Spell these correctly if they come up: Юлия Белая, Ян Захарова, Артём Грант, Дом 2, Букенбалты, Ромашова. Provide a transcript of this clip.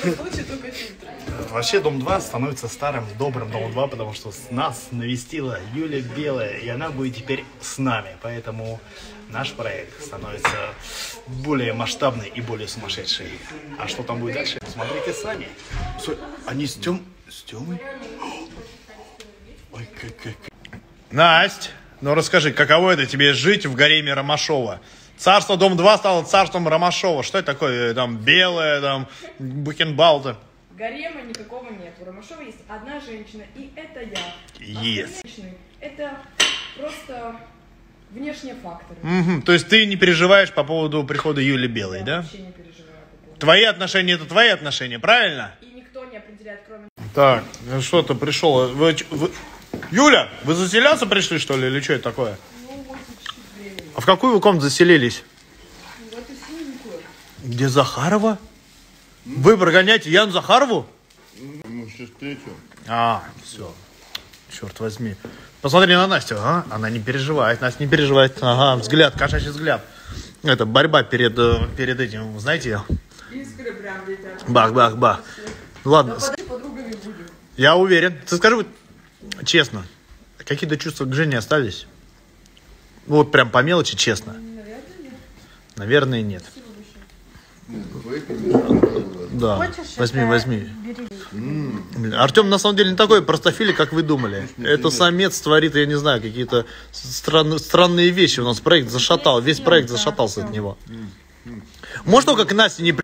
крайнем случае только фильтры. Вообще Дом 2 становится старым, добрым Дом 2, потому что нас навестила Юлия Белая, и она будет теперь с нами. Поэтому наш проект становится более масштабный и более сумасшедший. А что там будет дальше? Смотрите сами. Они с Тёмой? С Тёмой? Ой, как... Насть, ну расскажи, каково это тебе жить в гареме Ромашова? Царство Дом 2 стало царством Ромашова. Что это такое? Там Белая, там Букенбалты. Гарема никакого нет. У Ромашова есть одна женщина, и это я. Есть. Yes. Это просто внешние факторы. То есть ты не переживаешь по поводу прихода Юли Белой, да? Я вообще не переживаю по поводу. Твои отношения — это твои отношения, правильно? И никто не определяет, кроме... Так, что-то пришел. Юля, вы заселяться пришли, что ли, или что это такое? А в какую вы комнату заселились? В эту синенькую. Где Захарова? Вы прогоняете Ян Захарову? Мы сейчас встретим. А, все. Черт возьми. Посмотри на Настю. А? Она не переживает. Настя не переживает. Ага, взгляд, кошачий взгляд. Это борьба перед этим, знаете? Искры прям летят. Бах-бах-бах. Ладно. Я уверен. Ты скажи честно, какие-то чувства к Жене остались? Вот прям по мелочи, честно. Наверное, нет. Да. Хочешь, возьми. Артём на самом деле не такой простофилий, как вы думали. Это самец творит, я не знаю, какие-то странные вещи. У нас проект зашатал, весь проект зашатался от него. Может, только к Насте не